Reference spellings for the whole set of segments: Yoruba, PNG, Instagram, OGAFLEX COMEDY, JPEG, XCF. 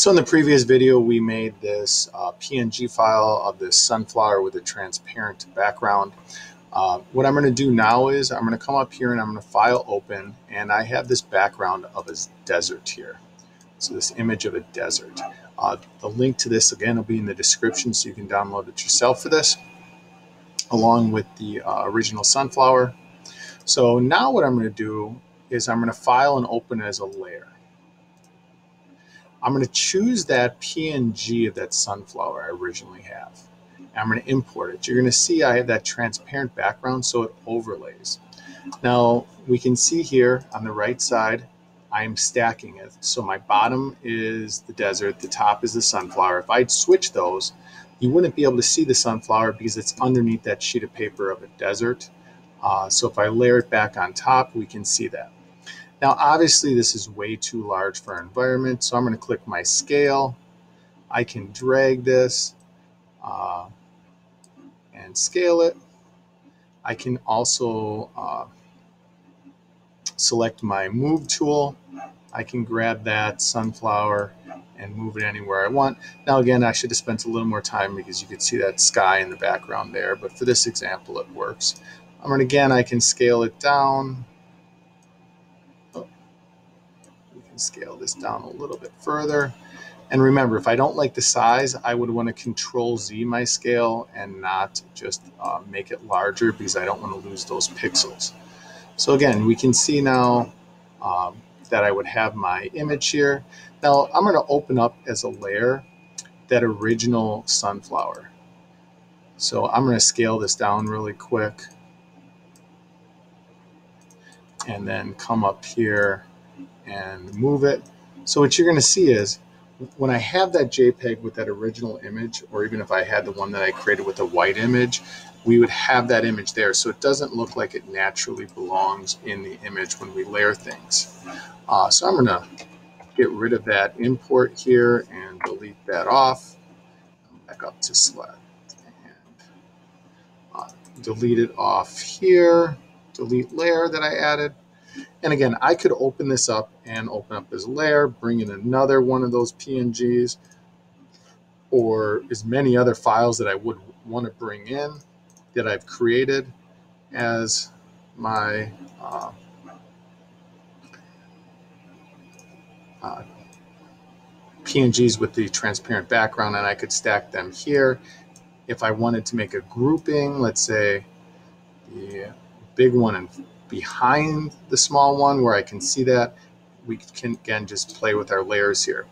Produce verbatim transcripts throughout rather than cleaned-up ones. So in the previous video, we made this uh, P N G file of this sunflower with a transparent background. Uh, what I'm going to do now is I'm going to come up here and I'm going to file open, and I have this background of a desert here. So this image of a desert. Uh, the link to this again will be in the description, so you can download it yourself for this, along with the uh, original sunflower. So now what I'm going to do is I'm going to file and open as a layer. I'm going to choose that P N G of that sunflower I originally have. And I'm going to import it. You're going to see I have that transparent background, so it overlays. Now we can see here on the right side, I'm stacking it. So my bottom is the desert, the top is the sunflower. If I'd switch those, you wouldn't be able to see the sunflower because it's underneath that sheet of paper of a desert. Uh, so if I layer it back on top, we can see that. Now, obviously, this is way too large for our environment, so I'm going to click my scale. I can drag this uh, and scale it. I can also uh, select my move tool. I can grab that sunflower and move it anywhere I want. Now, again, I should have spent a little more time because you could see that sky in the background there, but for this example, it works. Um, and again, I can scale it down. Scale this down a little bit further, and remember, if I don't like the size, I would want to control Z my scale and not just uh, make it larger, because I don't want to lose those pixels. So again, we can see now um, that I would have my image here. Now I'm going to open up as a layer that original sunflower, so I'm going to scale this down really quick and then come up here and move it. So what you're going to see is when I have that JPEG with that original image, or even if I had the one that I created with a white image, we would have that image there. So it doesn't look like it naturally belongs in the image when we layer things. Uh, so I'm going to get rid of that import here and delete that off. Back up to select and uh, delete it off here. Delete layer that I added. And again, I could open this up and open up this layer, bring in another one of those P N Gs, or as many other files that I would want to bring in that I've created as my uh, uh, P N Gs with the transparent background, and I could stack them here. If I wanted to make a grouping, let's say the big one and behind the small one where I can see that, we can again just play with our layers here.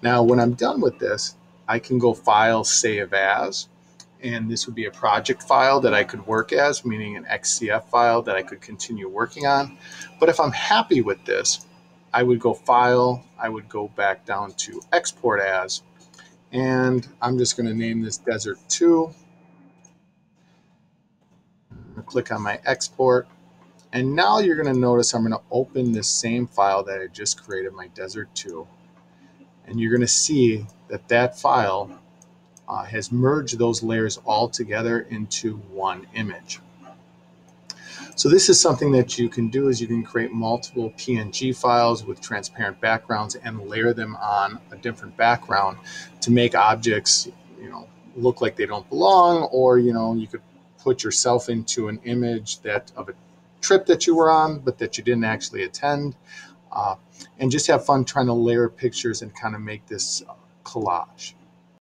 Now when I'm done with this, I can go file save as, and this would be a project file that I could work as, meaning an X C F file that I could continue working on. But if I'm happy with this, I would go file, I would go back down to export as, and I'm just going to name this Desert two. I'm going to click on my export. And now you're going to notice I'm going to open this same file that I just created, my Desert two. And you're going to see that that file uh, has merged those layers all together into one image. So this is something that you can do, is you can create multiple P N G files with transparent backgrounds and layer them on a different background to make objects, you know, look like they don't belong, or, you know, you could put yourself into an image that of a trip that you were on but that you didn't actually attend, uh, and just have fun trying to layer pictures and kind of make this collage.